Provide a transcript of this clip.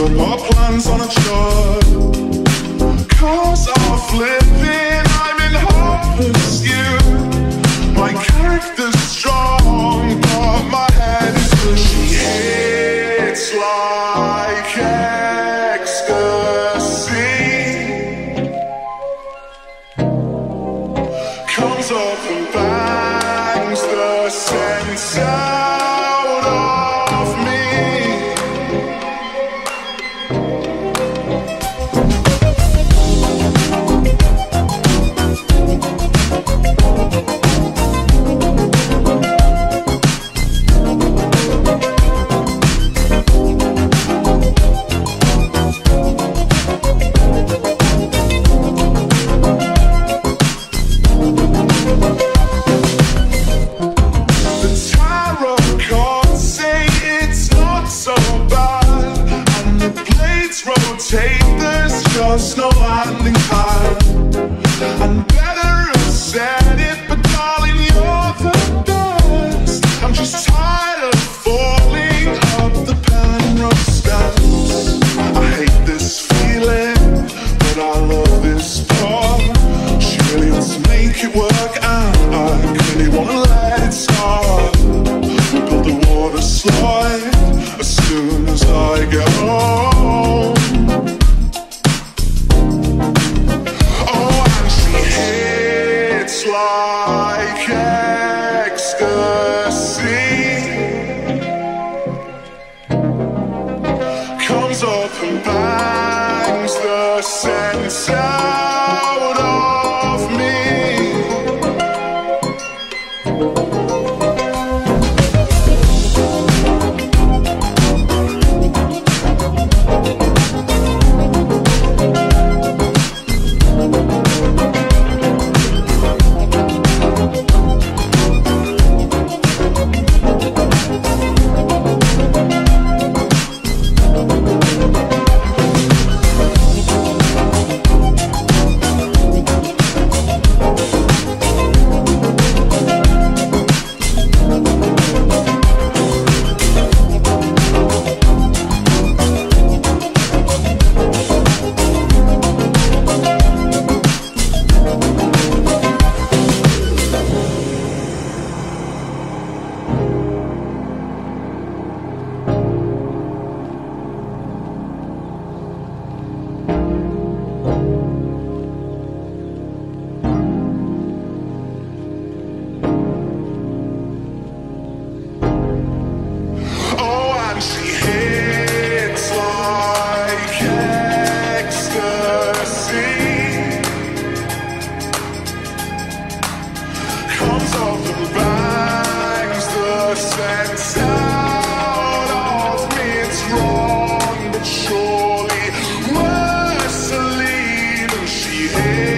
Our plans on a chart. Cars are flipping, I'm in hot pursuit. My character's strong, but my head is pushing. She hits like ecstasy. Comes up and bangs the sense out of me. Take this, just no handling time. I'm better have said it, but darling, you're the best. I'm just tired of falling up the Penrose steps. I hate this feeling, but I love this part. She really wants to make it work, and I really want to let it start. We build the water slide as soon as I get home. Like ecstasy, comes up and bangs the sense out of me. Sense out of me, it's wrong, but surely worse to leave. And she hates.